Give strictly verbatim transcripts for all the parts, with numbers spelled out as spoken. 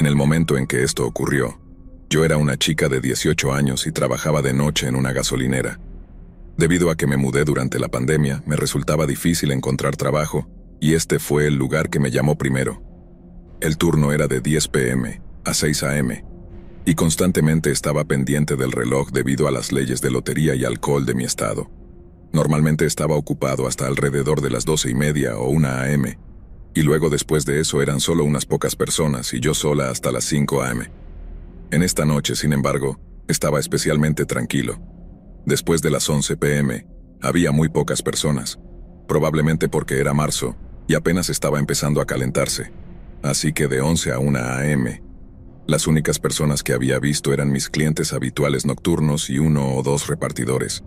En el momento en que esto ocurrió, yo era una chica de dieciocho años y trabajaba de noche en una gasolinera. Debido a que me mudé durante la pandemia, me resultaba difícil encontrar trabajo, y este fue el lugar que me llamó primero. El turno era de diez p m a seis a m, y constantemente estaba pendiente del reloj debido a las leyes de lotería y alcohol de mi estado. Normalmente estaba ocupado hasta alrededor de las doce y media o una a m, y luego después de eso eran solo unas pocas personas y yo sola hasta las cinco a m En esta noche, sin embargo, estaba especialmente tranquilo. Después de las once p m, había muy pocas personas, probablemente porque era marzo y apenas estaba empezando a calentarse. Así que de once a una a m, las únicas personas que había visto eran mis clientes habituales nocturnos y uno o dos repartidores.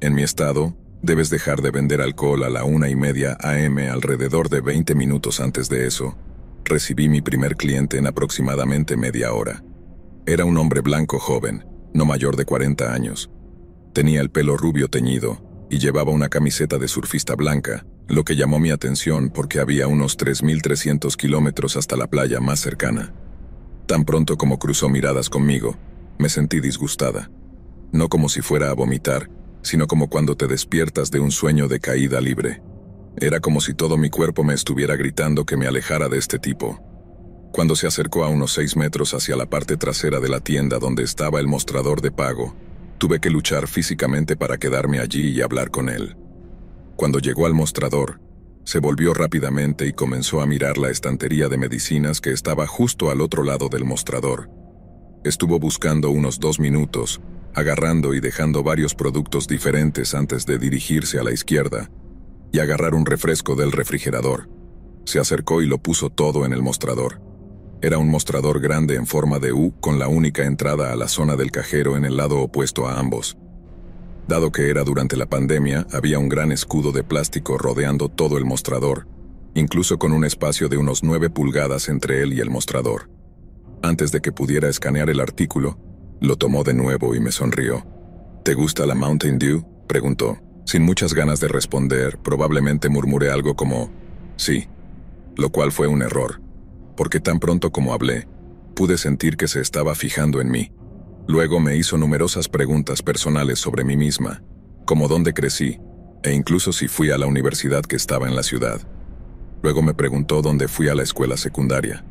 En mi estado, debes dejar de vender alcohol a la una y media a m alrededor de veinte minutos antes de eso. Recibí mi primer cliente en aproximadamente media hora. Era un hombre blanco joven, no mayor de cuarenta años. Tenía el pelo rubio teñido y llevaba una camiseta de surfista blanca, lo que llamó mi atención porque había unos tres mil trescientos kilómetros hasta la playa más cercana. Tan pronto como cruzó miradas conmigo, me sentí disgustada. No como si fuera a vomitar, sino como cuando te despiertas de un sueño de caída libre. Era como si todo mi cuerpo me estuviera gritando que me alejara de este tipo. Cuando se acercó a unos seis metros hacia la parte trasera de la tienda donde estaba el mostrador de pago, tuve que luchar físicamente para quedarme allí y hablar con él. Cuando llegó al mostrador, se volvió rápidamente y comenzó a mirar la estantería de medicinas que estaba justo al otro lado del mostrador. Estuvo buscando unos dos minutos, agarrando y dejando varios productos diferentes antes de dirigirse a la izquierda y agarrar un refresco del refrigerador. Se acercó y lo puso todo en el mostrador. Era un mostrador grande en forma de U con la única entrada a la zona del cajero en el lado opuesto a ambos. Dado que era durante la pandemia, había un gran escudo de plástico rodeando todo el mostrador, incluso con un espacio de unos nueve pulgadas entre él y el mostrador. Antes de que pudiera escanear el artículo, lo tomó de nuevo y me sonrió. ¿Te gusta la Mountain Dew? Preguntó. Sin muchas ganas de responder, probablemente murmuré algo como, sí, lo cual fue un error, porque tan pronto como hablé, pude sentir que se estaba fijando en mí. Luego me hizo numerosas preguntas personales sobre mí misma, como dónde crecí, e incluso si fui a la universidad que estaba en la ciudad. Luego me preguntó dónde fui a la escuela secundaria.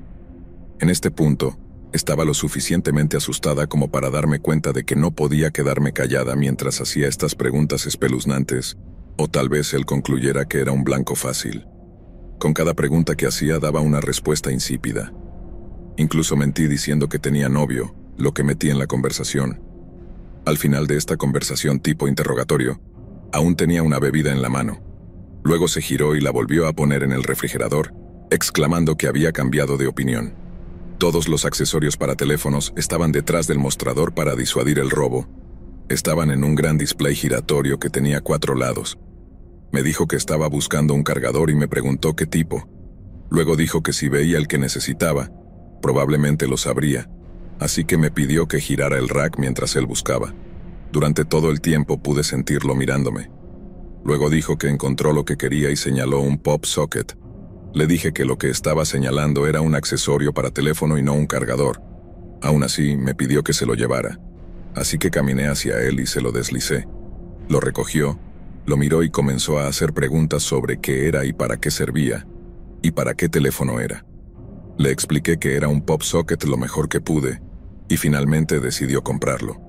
En este punto, estaba lo suficientemente asustada como para darme cuenta de que no podía quedarme callada mientras hacía estas preguntas espeluznantes, o tal vez él concluyera que era un blanco fácil. Con cada pregunta que hacía daba una respuesta insípida. Incluso mentí diciendo que tenía novio, lo que metí en la conversación. Al final de esta conversación tipo interrogatorio, aún tenía una bebida en la mano. Luego se giró y la volvió a poner en el refrigerador, exclamando que había cambiado de opinión. Todos los accesorios para teléfonos estaban detrás del mostrador para disuadir el robo. Estaban en un gran display giratorio que tenía cuatro lados. Me dijo que estaba buscando un cargador y me preguntó qué tipo. Luego dijo que si veía el que necesitaba, probablemente lo sabría, así que me pidió que girara el rack mientras él buscaba. Durante todo el tiempo pude sentirlo mirándome. Luego dijo que encontró lo que quería y señaló un pop socket. Le dije que lo que estaba señalando era un accesorio para teléfono y no un cargador. Aún así, me pidió que se lo llevara. Así que caminé hacia él y se lo deslicé. Lo recogió, lo miró y comenzó a hacer preguntas sobre qué era y para qué servía, y para qué teléfono era. Le expliqué que era un pop socket lo mejor que pude, y finalmente decidió comprarlo.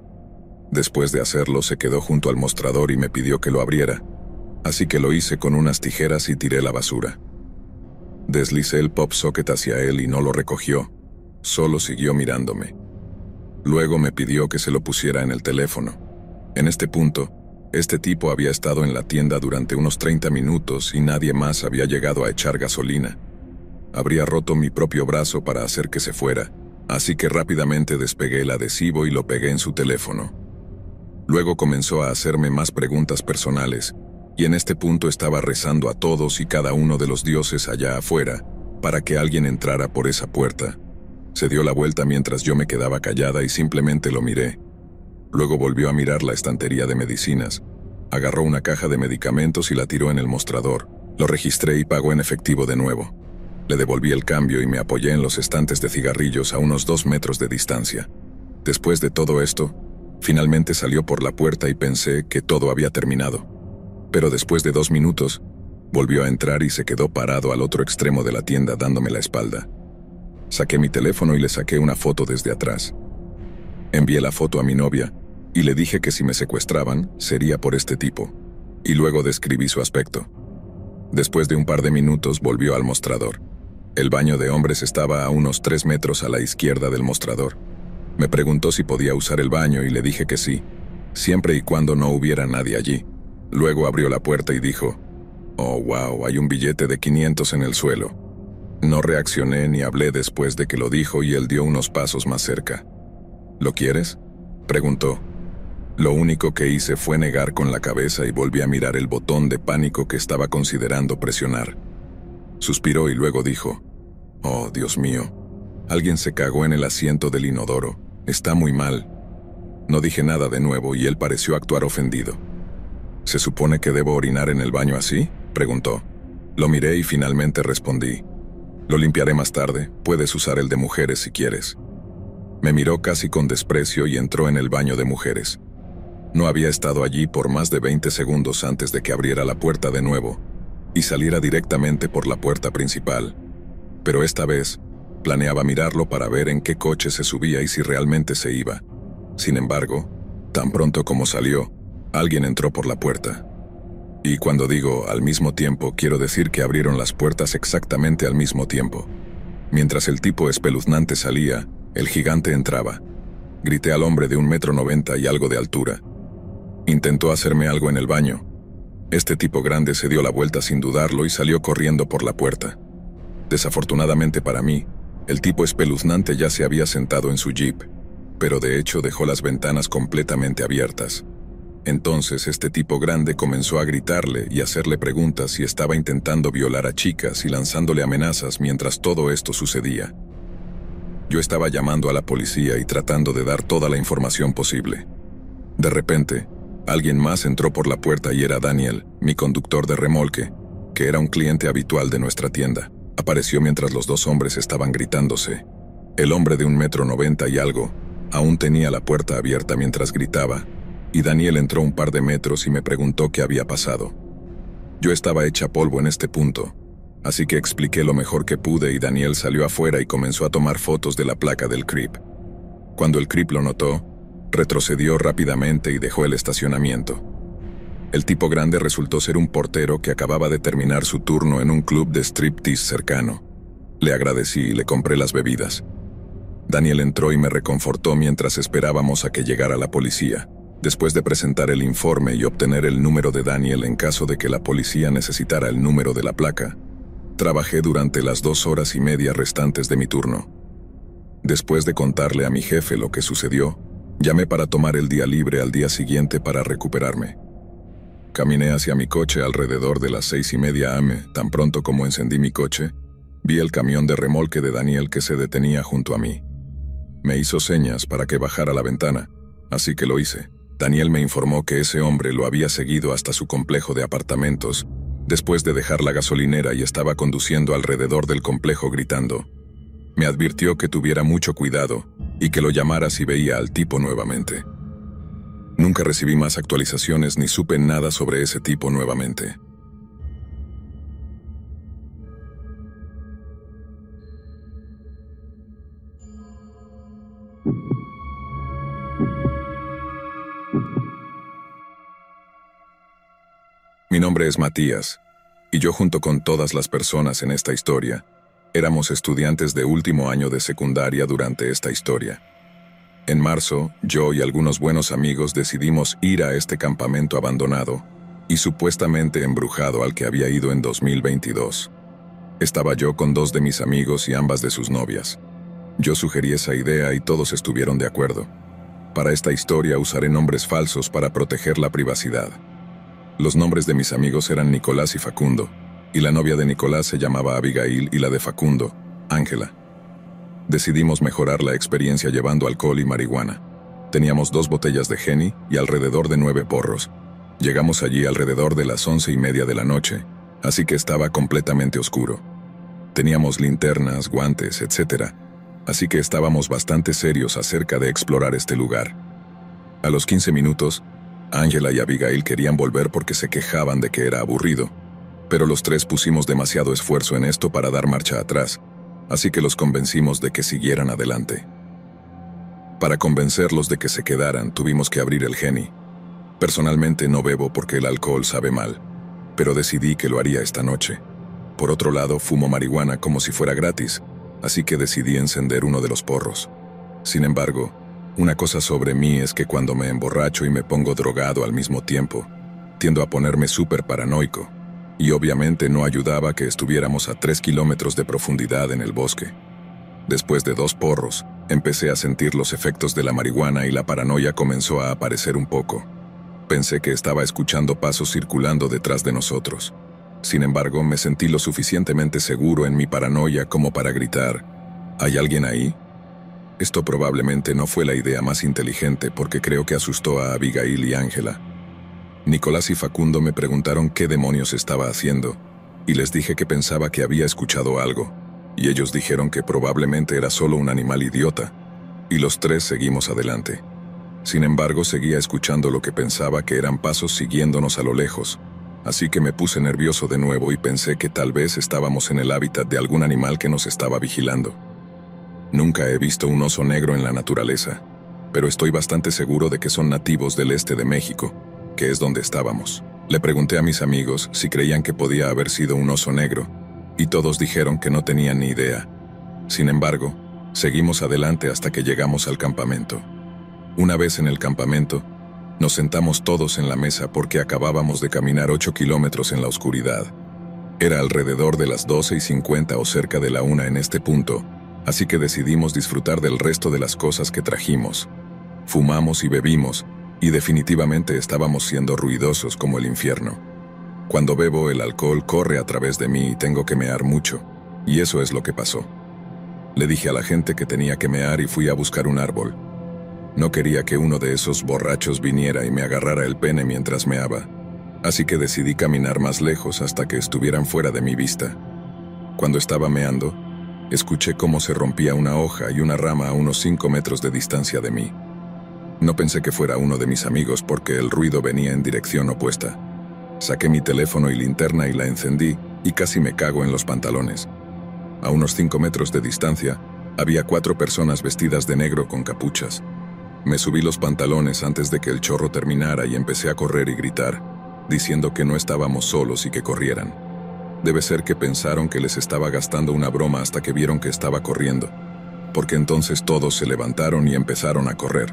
Después de hacerlo, se quedó junto al mostrador y me pidió que lo abriera, así que lo hice con unas tijeras y tiré la basura. Deslicé el pop socket hacia él y no lo recogió, solo siguió mirándome. Luego me pidió que se lo pusiera en el teléfono. En este punto, este tipo había estado en la tienda durante unos treinta minutos y nadie más había llegado a echar gasolina. Habría roto mi propio brazo para hacer que se fuera, así que rápidamente despegué el adhesivo y lo pegué en su teléfono. Luego comenzó a hacerme más preguntas personales, y en este punto estaba rezando a todos y cada uno de los dioses allá afuera, para que alguien entrara por esa puerta. Se dio la vuelta mientras yo me quedaba callada y simplemente lo miré. Luego volvió a mirar la estantería de medicinas, agarró una caja de medicamentos y la tiró en el mostrador. Lo registré y pagó en efectivo de nuevo. Le devolví el cambio y me apoyé en los estantes de cigarrillos a unos dos metros de distancia. Después de todo esto, finalmente salió por la puerta y pensé que todo había terminado. Pero después de dos minutos, volvió a entrar y se quedó parado al otro extremo de la tienda dándome la espalda. Saqué mi teléfono y le saqué una foto desde atrás. Envié la foto a mi novia y le dije que si me secuestraban, sería por este tipo. Y luego describí su aspecto. Después de un par de minutos volvió al mostrador. El baño de hombres estaba a unos tres metros a la izquierda del mostrador. Me preguntó si podía usar el baño y le dije que sí, siempre y cuando no hubiera nadie allí. Luego abrió la puerta y dijo, «Oh, wow, hay un billete de quinientos en el suelo». No reaccioné ni hablé después de que lo dijo y él dio unos pasos más cerca. «¿Lo quieres?», preguntó. Lo único que hice fue negar con la cabeza y volví a mirar el botón de pánico que estaba considerando presionar. Suspiró y luego dijo, «Oh, Dios mío, alguien se cagó en el asiento del inodoro, está muy mal». No dije nada de nuevo y él pareció actuar ofendido. «¿Se supone que debo orinar en el baño así?», preguntó. Lo miré y finalmente respondí, «Lo limpiaré más tarde, puedes usar el de mujeres si quieres». Me miró casi con desprecio y entró en el baño de mujeres. No había estado allí por más de veinte segundos antes de que abriera la puerta de nuevo y saliera directamente por la puerta principal. Pero esta vez, planeaba mirarlo para ver en qué coche se subía y si realmente se iba. Sin embargo, tan pronto como salió, alguien entró por la puerta. Y cuando digo al mismo tiempo, quiero decir que abrieron las puertas exactamente al mismo tiempo. Mientras el tipo espeluznante salía, el gigante entraba. Grité al hombre de un metro noventa y algo de altura. Intentó hacerme algo en el baño. Este tipo grande se dio la vuelta sin dudarlo y salió corriendo por la puerta. Desafortunadamente para mí, el tipo espeluznante ya se había sentado en su jeep, pero de hecho dejó las ventanas completamente abiertas. Entonces este tipo grande comenzó a gritarle y hacerle preguntas si estaba intentando violar a chicas y lanzándole amenazas mientras todo esto sucedía. Yo estaba llamando a la policía y tratando de dar toda la información posible. De repente, alguien más entró por la puerta y era Daniel, mi conductor de remolque, que era un cliente habitual de nuestra tienda. Apareció mientras los dos hombres estaban gritándose. El hombre de un metro noventa y algo aún tenía la puerta abierta mientras gritaba, y Daniel entró un par de metros y me preguntó qué había pasado. Yo estaba hecha polvo en este punto, así que expliqué lo mejor que pude y Daniel salió afuera y comenzó a tomar fotos de la placa del creep. Cuando el creep lo notó, retrocedió rápidamente y dejó el estacionamiento. El tipo grande resultó ser un portero que acababa de terminar su turno en un club de striptease cercano. Le agradecí y le compré las bebidas. Daniel entró y me reconfortó mientras esperábamos a que llegara la policía, después de presentar el informe y obtener el número de Daniel en caso de que la policía necesitara el número de la placa. Trabajé durante las dos horas y media restantes de mi turno. Después de contarle a mi jefe lo que sucedió, llamé para tomar el día libre al día siguiente para recuperarme. Caminé hacia mi coche alrededor de las seis y media a m Tan pronto como encendí mi coche, vi el camión de remolque de Daniel que se detenía junto a mí. Me hizo señas para que bajara la ventana, así que lo hice. Daniel me informó que ese hombre lo había seguido hasta su complejo de apartamentos, después de dejar la gasolinera y estaba conduciendo alrededor del complejo gritando. Me advirtió que tuviera mucho cuidado y que lo llamara si veía al tipo nuevamente. Nunca recibí más actualizaciones ni supe nada sobre ese tipo nuevamente. Mi nombre es Matías, y yo junto con todas las personas en esta historia, éramos estudiantes de último año de secundaria durante esta historia. En marzo, yo y algunos buenos amigos decidimos ir a este campamento abandonado y supuestamente embrujado al que había ido en dos mil veintidós. Estaba yo con dos de mis amigos y ambas de sus novias. Yo sugerí esa idea y todos estuvieron de acuerdo. Para esta historia usaré nombres falsos para proteger la privacidad. Los nombres de mis amigos eran Nicolás y Facundo, y la novia de Nicolás se llamaba Abigail y la de Facundo, Ángela. Decidimos mejorar la experiencia llevando alcohol y marihuana. Teníamos dos botellas de Jenny y alrededor de nueve porros. Llegamos allí alrededor de las once y media de la noche, así que estaba completamente oscuro. Teníamos linternas, guantes, etcétera, así que estábamos bastante serios acerca de explorar este lugar. A los quince minutos, Ángela y Abigail querían volver porque se quejaban de que era aburrido, pero los tres pusimos demasiado esfuerzo en esto para dar marcha atrás, así que los convencimos de que siguieran adelante. Para convencerlos de que se quedaran, tuvimos que abrir el Geni. Personalmente no bebo porque el alcohol sabe mal, pero decidí que lo haría esta noche. Por otro lado, fumo marihuana como si fuera gratis, así que decidí encender uno de los porros. Sin embargo, una cosa sobre mí es que cuando me emborracho y me pongo drogado al mismo tiempo, tiendo a ponerme súper paranoico, y obviamente no ayudaba que estuviéramos a tres kilómetros de profundidad en el bosque. Después de dos porros, empecé a sentir los efectos de la marihuana y la paranoia comenzó a aparecer un poco. Pensé que estaba escuchando pasos circulando detrás de nosotros. Sin embargo, me sentí lo suficientemente seguro en mi paranoia como para gritar, ¿hay alguien ahí? Esto probablemente no fue la idea más inteligente porque creo que asustó a Abigail y Ángela. Nicolás y Facundo me preguntaron qué demonios estaba haciendo, y les dije que pensaba que había escuchado algo, y ellos dijeron que probablemente era solo un animal idiota, y los tres seguimos adelante. Sin embargo, seguía escuchando lo que pensaba que eran pasos siguiéndonos a lo lejos, así que me puse nervioso de nuevo y pensé que tal vez estábamos en el hábitat de algún animal que nos estaba vigilando. Nunca he visto un oso negro en la naturaleza, pero estoy bastante seguro de que son nativos del este de México, que es donde estábamos. Le pregunté a mis amigos si creían que podía haber sido un oso negro, y todos dijeron que no tenían ni idea. Sin embargo, seguimos adelante hasta que llegamos al campamento. Una vez en el campamento, nos sentamos todos en la mesa porque acabábamos de caminar ocho kilómetros en la oscuridad. Era alrededor de las doce y cincuenta o cerca de la una en este punto, así que decidimos disfrutar del resto de las cosas que trajimos. Fumamos y bebimos, y definitivamente estábamos siendo ruidosos como el infierno. Cuando bebo, el alcohol corre a través de mí y tengo que mear mucho, y eso es lo que pasó. Le dije a la gente que tenía que mear y fui a buscar un árbol. No quería que uno de esos borrachos viniera y me agarrara el pene mientras meaba, así que decidí caminar más lejos hasta que estuvieran fuera de mi vista. Cuando estaba meando, escuché cómo se rompía una hoja y una rama a unos cinco metros de distancia de mí. No pensé que fuera uno de mis amigos porque el ruido venía en dirección opuesta. Saqué mi teléfono y linterna y la encendí, y casi me cago en los pantalones. A unos cinco metros de distancia, había cuatro personas vestidas de negro con capuchas. Me subí los pantalones antes de que el chorro terminara y empecé a correr y gritar, diciendo que no estábamos solos y que corrieran. Debe ser que pensaron que les estaba gastando una broma hasta que vieron que estaba corriendo, porque entonces todos se levantaron y empezaron a correr.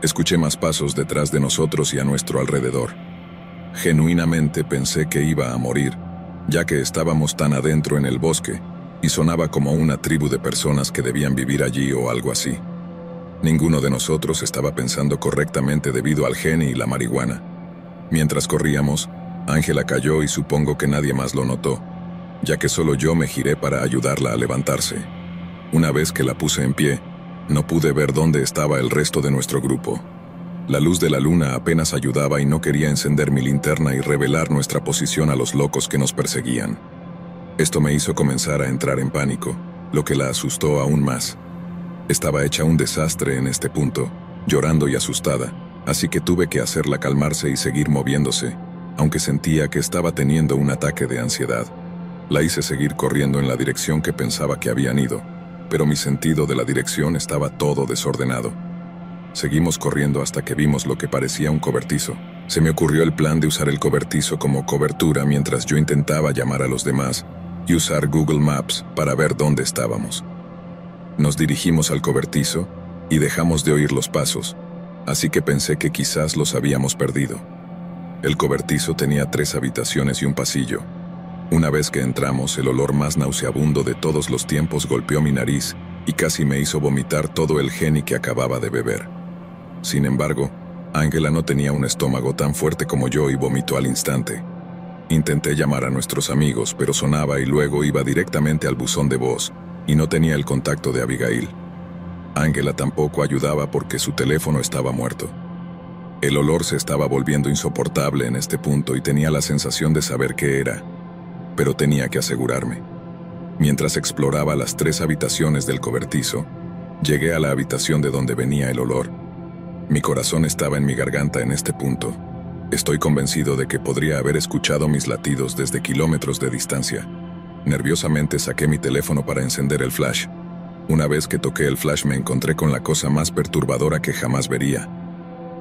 Escuché más pasos detrás de nosotros y a nuestro alrededor. Genuinamente pensé que iba a morir, ya que estábamos tan adentro en el bosque, y sonaba como una tribu de personas que debían vivir allí o algo así. Ninguno de nosotros estaba pensando correctamente debido al Geni y la marihuana. Mientras corríamos, Ángela cayó y supongo que nadie más lo notó, ya que solo yo me giré para ayudarla a levantarse. Una vez que la puse en pie, no pude ver dónde estaba el resto de nuestro grupo. La luz de la luna apenas ayudaba y no quería encender mi linterna y revelar nuestra posición a los locos que nos perseguían. Esto me hizo comenzar a entrar en pánico, lo que la asustó aún más. Estaba hecha un desastre en este punto, llorando y asustada, así que tuve que hacerla calmarse y seguir moviéndose, aunque sentía que estaba teniendo un ataque de ansiedad. La hice seguir corriendo en la dirección que pensaba que habían ido, pero mi sentido de la dirección estaba todo desordenado. Seguimos corriendo hasta que vimos lo que parecía un cobertizo. Se me ocurrió el plan de usar el cobertizo como cobertura mientras yo intentaba llamar a los demás y usar Google Maps para ver dónde estábamos. Nos dirigimos al cobertizo y dejamos de oír los pasos, así que pensé que quizás los habíamos perdido. El cobertizo tenía tres habitaciones y un pasillo. Una vez que entramos, el olor más nauseabundo de todos los tiempos golpeó mi nariz y casi me hizo vomitar todo el Geni que acababa de beber. Sin embargo, Ángela no tenía un estómago tan fuerte como yo y vomitó al instante. Intenté llamar a nuestros amigos, pero sonaba y luego iba directamente al buzón de voz, y no tenía el contacto de Abigail. Ángela tampoco ayudaba porque su teléfono estaba muerto. El olor se estaba volviendo insoportable en este punto y tenía la sensación de saber qué era, pero tenía que asegurarme. Mientras exploraba las tres habitaciones del cobertizo, llegué a la habitación de donde venía el olor. Mi corazón estaba en mi garganta en este punto. Estoy convencido de que podría haber escuchado mis latidos desde kilómetros de distancia. Nerviosamente saqué mi teléfono para encender el flash. Una vez que toqué el flash me encontré con la cosa más perturbadora que jamás vería.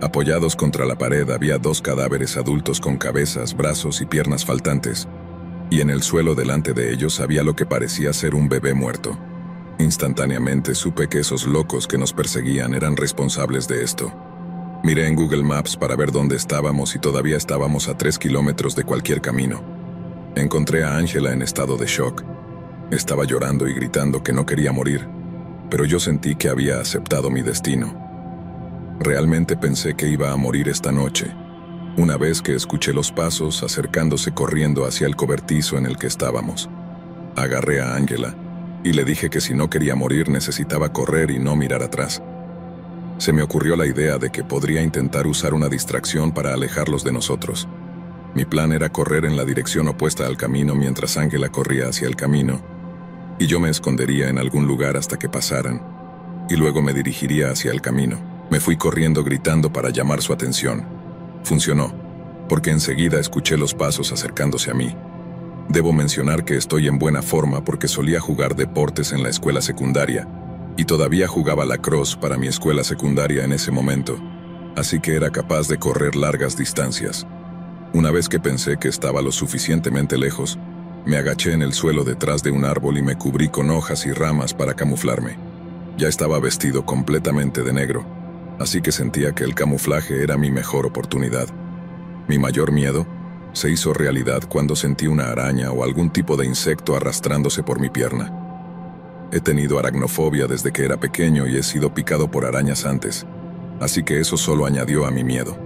Apoyados contra la pared había dos cadáveres adultos con cabezas, brazos y piernas faltantes, y en el suelo delante de ellos había lo que parecía ser un bebé muerto. Instantáneamente supe que esos locos que nos perseguían eran responsables de esto. Miré en Google Maps para ver dónde estábamos y todavía estábamos a tres kilómetros de cualquier camino. Encontré a Ángela en estado de shock. Estaba llorando y gritando que no quería morir, pero yo sentí que había aceptado mi destino. Realmente pensé que iba a morir esta noche, una vez que escuché los pasos acercándose corriendo hacia el cobertizo en el que estábamos. Agarré a Ángela y le dije que si no quería morir necesitaba correr y no mirar atrás. Se me ocurrió la idea de que podría intentar usar una distracción para alejarlos de nosotros. Mi plan era correr en la dirección opuesta al camino mientras Ángela corría hacia el camino, y yo me escondería en algún lugar hasta que pasaran, y luego me dirigiría hacia el camino. Me fui corriendo gritando para llamar su atención. Funcionó, porque enseguida escuché los pasos acercándose a mí. Debo mencionar que estoy en buena forma porque solía jugar deportes en la escuela secundaria, y todavía jugaba lacrosse para mi escuela secundaria en ese momento, así que era capaz de correr largas distancias. Una vez que pensé que estaba lo suficientemente lejos, me agaché en el suelo detrás de un árbol y me cubrí con hojas y ramas para camuflarme. Ya estaba vestido completamente de negro, así que sentía que el camuflaje era mi mejor oportunidad. Mi mayor miedo se hizo realidad cuando sentí una araña o algún tipo de insecto arrastrándose por mi pierna. He tenido aracnofobia desde que era pequeño y he sido picado por arañas antes, así que eso solo añadió a mi miedo.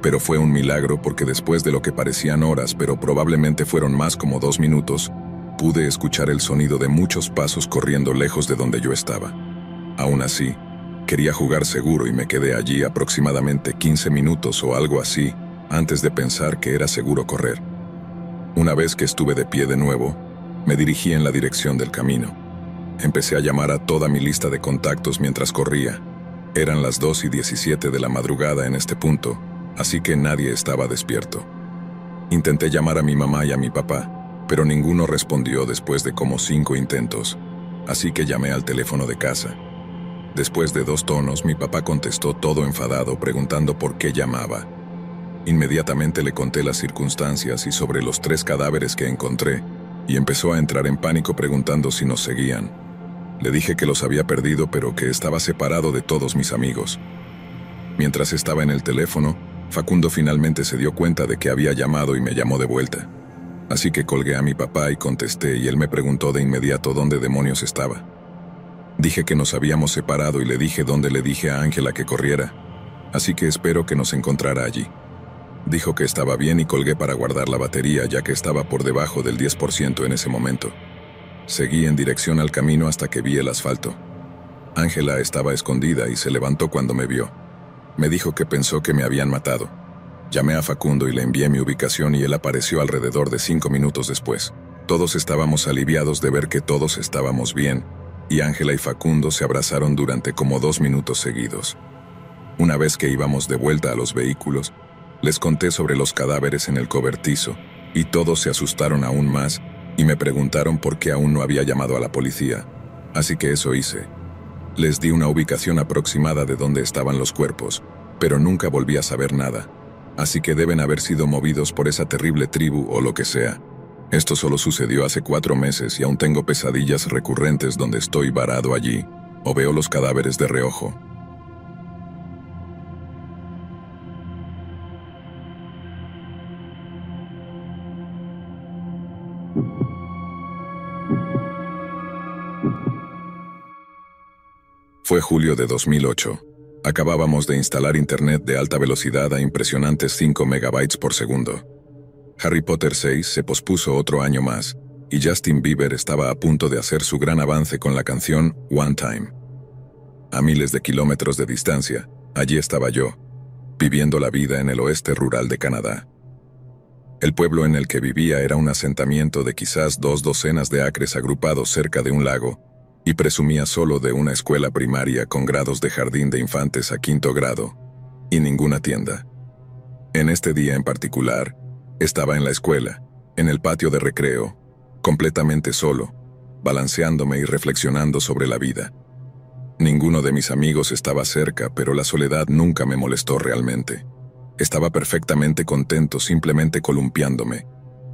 Pero fue un milagro porque después de lo que parecían horas, pero probablemente fueron más como dos minutos, pude escuchar el sonido de muchos pasos corriendo lejos de donde yo estaba. Aún así, quería jugar seguro y me quedé allí aproximadamente quince minutos o algo así, antes de pensar que era seguro correr. Una vez que estuve de pie de nuevo, me dirigí en la dirección del camino. Empecé a llamar a toda mi lista de contactos mientras corría. Eran las dos y diecisiete de la madrugada en este punto, así que nadie estaba despierto. Intenté llamar a mi mamá y a mi papá, pero ninguno respondió después de como cinco intentos, así que llamé al teléfono de casa. Después de dos tonos, mi papá contestó todo enfadado preguntando por qué llamaba. Inmediatamente le conté las circunstancias y sobre los tres cadáveres que encontré, y empezó a entrar en pánico preguntando si nos seguían. Le dije que los había perdido, pero que estaba separado de todos mis amigos. Mientras estaba en el teléfono, Facundo finalmente se dio cuenta de que había llamado y me llamó de vuelta. Así que colgué a mi papá y contesté, y él me preguntó de inmediato dónde demonios estaba. Dije que nos habíamos separado y le dije dónde le dije a Ángela que corriera, así que espero que nos encontrara allí. Dijo que estaba bien y colgué para guardar la batería ya que estaba por debajo del diez por ciento en ese momento. Seguí en dirección al camino hasta que vi el asfalto. Ángela estaba escondida y se levantó cuando me vio. Me dijo que pensó que me habían matado. Llamé a Facundo y le envié mi ubicación y él apareció alrededor de cinco minutos después. Todos estábamos aliviados de ver que todos estábamos bien, y Ángela y Facundo se abrazaron durante como dos minutos seguidos. Una vez que íbamos de vuelta a los vehículos, les conté sobre los cadáveres en el cobertizo, y todos se asustaron aún más, y me preguntaron por qué aún no había llamado a la policía, así que eso hice. Les di una ubicación aproximada de dónde estaban los cuerpos, pero nunca volví a saber nada, así que deben haber sido movidos por esa terrible tribu o lo que sea. Esto solo sucedió hace cuatro meses y aún tengo pesadillas recurrentes donde estoy varado allí, o veo los cadáveres de reojo. Fue julio de dos mil ocho. Acabábamos de instalar internet de alta velocidad a impresionantes cinco megabytes por segundo. Harry Potter seis se pospuso otro año más, y Justin Bieber estaba a punto de hacer su gran avance con la canción One Time. A miles de kilómetros de distancia, allí estaba yo, viviendo la vida en el oeste rural de Canadá. El pueblo en el que vivía era un asentamiento de quizás dos docenas de acres agrupados cerca de un lago, y presumía solo de una escuela primaria con grados de jardín de infantes a quinto grado, y ninguna tienda. En este día en particular, estaba en la escuela, en el patio de recreo, completamente solo, balanceándome y reflexionando sobre la vida. Ninguno de mis amigos estaba cerca, pero la soledad nunca me molestó realmente. Estaba perfectamente contento simplemente columpiándome,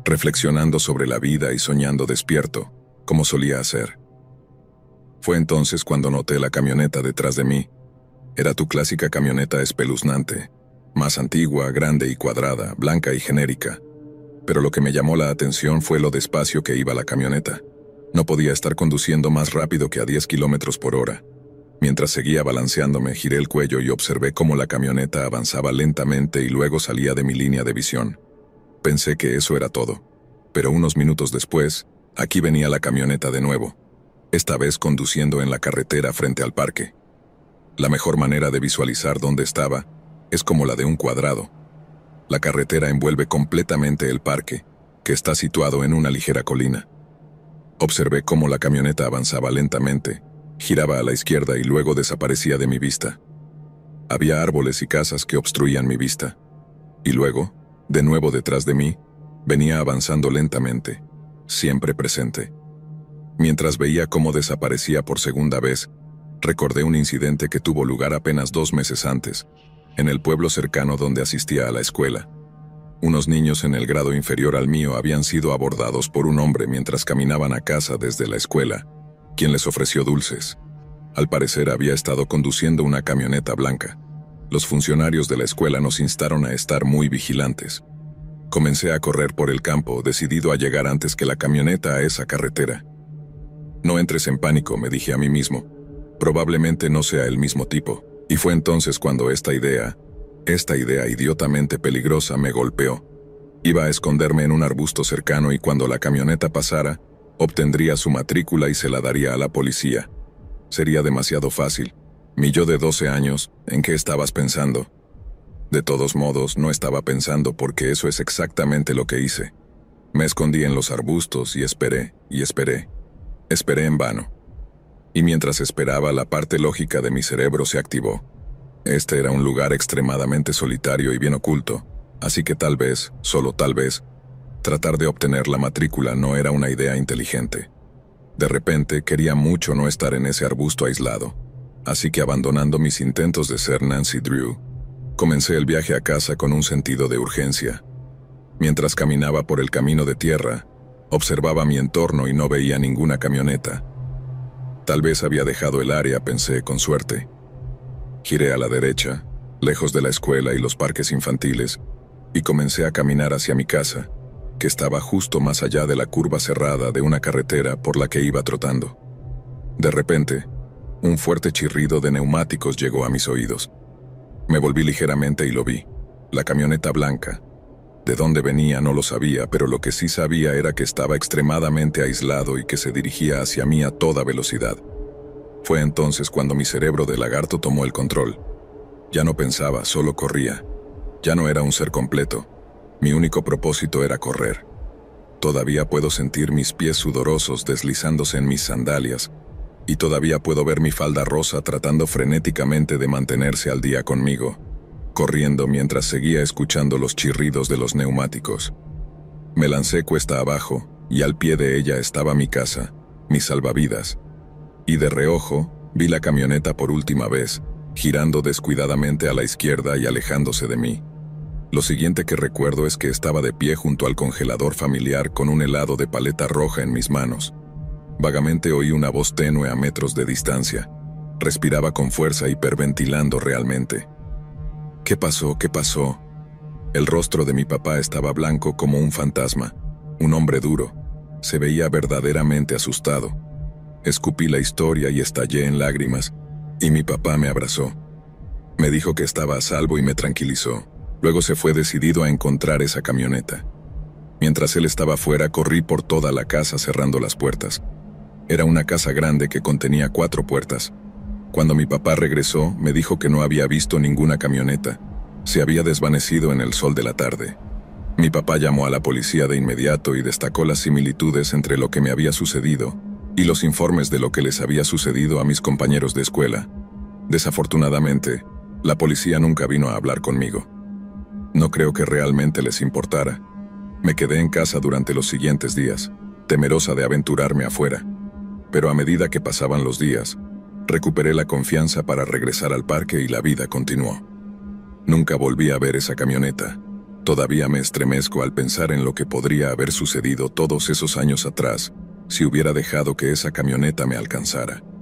reflexionando sobre la vida y soñando despierto, como solía hacer. Fue entonces cuando noté la camioneta detrás de mí. Era tu clásica camioneta espeluznante, más antigua, grande y cuadrada, blanca y genérica. Pero lo que me llamó la atención fue lo despacio que iba la camioneta. No podía estar conduciendo más rápido que a diez kilómetros por hora. Mientras seguía balanceándome, giré el cuello y observé cómo la camioneta avanzaba lentamente y luego salía de mi línea de visión. Pensé que eso era todo. Pero unos minutos después, aquí venía la camioneta de nuevo, esta vez conduciendo en la carretera frente al parque. La mejor manera de visualizar dónde estaba es como la de un cuadrado. La carretera envuelve completamente el parque, que está situado en una ligera colina. Observé cómo la camioneta avanzaba lentamente, giraba a la izquierda y luego desaparecía de mi vista. Había árboles y casas que obstruían mi vista. Y luego, de nuevo detrás de mí, venía avanzando lentamente, siempre presente. Mientras veía cómo desaparecía por segunda vez, recordé un incidente que tuvo lugar apenas dos meses antes, en el pueblo cercano donde asistía a la escuela. Unos niños en el grado inferior al mío habían sido abordados por un hombre mientras caminaban a casa desde la escuela, quien les ofreció dulces. Al parecer había estado conduciendo una camioneta blanca. Los funcionarios de la escuela nos instaron a estar muy vigilantes. Comencé a correr por el campo, decidido a llegar antes que la camioneta a esa carretera. No entres en pánico, me dije a mí mismo. Probablemente no sea el mismo tipo. Y fue entonces cuando esta idea, esta idea idiotamente peligrosa me golpeó. Iba a esconderme en un arbusto cercano y cuando la camioneta pasara, obtendría su matrícula y se la daría a la policía. Sería demasiado fácil. Mi yo de doce años, ¿en qué estabas pensando? De todos modos, no estaba pensando porque eso es exactamente lo que hice. Me escondí en los arbustos y esperé, y esperé. Esperé en vano. Y mientras esperaba, la parte lógica de mi cerebro se activó. Este era un lugar extremadamente solitario y bien oculto, así que tal vez, solo tal vez, tratar de obtener la matrícula no era una idea inteligente. De repente, quería mucho no estar en ese arbusto aislado, así que abandonando mis intentos de ser Nancy Drew, comencé el viaje a casa con un sentido de urgencia. Mientras caminaba por el camino de tierra, observaba mi entorno y no veía ninguna camioneta. Tal vez había dejado el área, pensé con suerte. Giré a la derecha, lejos de la escuela y los parques infantiles, y comencé a caminar hacia mi casa, que estaba justo más allá de la curva cerrada de una carretera por la que iba trotando. De repente, un fuerte chirrido de neumáticos llegó a mis oídos. Me volví ligeramente y lo vi, la camioneta blanca. De dónde venía no lo sabía, pero lo que sí sabía era que estaba extremadamente aislado y que se dirigía hacia mí a toda velocidad. Fue entonces cuando mi cerebro de lagarto tomó el control. Ya no pensaba, solo corría. Ya no era un ser completo. Mi único propósito era correr. Todavía puedo sentir mis pies sudorosos deslizándose en mis sandalias, y todavía puedo ver mi falda rosa tratando frenéticamente de mantenerse al día conmigo, corriendo mientras seguía escuchando los chirridos de los neumáticos. Me lancé cuesta abajo, y al pie de ella estaba mi casa, mis salvavidas. Y de reojo, vi la camioneta por última vez, girando descuidadamente a la izquierda y alejándose de mí. Lo siguiente que recuerdo es que estaba de pie junto al congelador familiar con un helado de paleta roja en mis manos. Vagamente oí una voz tenue a metros de distancia. Respiraba con fuerza, hiperventilando realmente. ¿Qué pasó? ¿Qué pasó? El rostro de mi papá estaba blanco como un fantasma. Un hombre duro. Se veía verdaderamente asustado. Escupí la historia y estallé en lágrimas, y mi papá me abrazó. Me dijo que estaba a salvo y me tranquilizó. Luego se fue decidido a encontrar esa camioneta. Mientras él estaba fuera, corrí por toda la casa cerrando las puertas. Era una casa grande que contenía cuatro puertas. Cuando mi papá regresó, me dijo que no había visto ninguna camioneta. Se había desvanecido en el sol de la tarde. Mi papá llamó a la policía de inmediato y destacó las similitudes entre lo que me había sucedido y los informes de lo que les había sucedido a mis compañeros de escuela. Desafortunadamente, la policía nunca vino a hablar conmigo. No creo que realmente les importara. Me quedé en casa durante los siguientes días, temerosa de aventurarme afuera. Pero a medida que pasaban los días, recuperé la confianza para regresar al parque y la vida continuó. Nunca volví a ver esa camioneta. Todavía me estremezco al pensar en lo que podría haber sucedido todos esos años atrás si hubiera dejado que esa camioneta me alcanzara.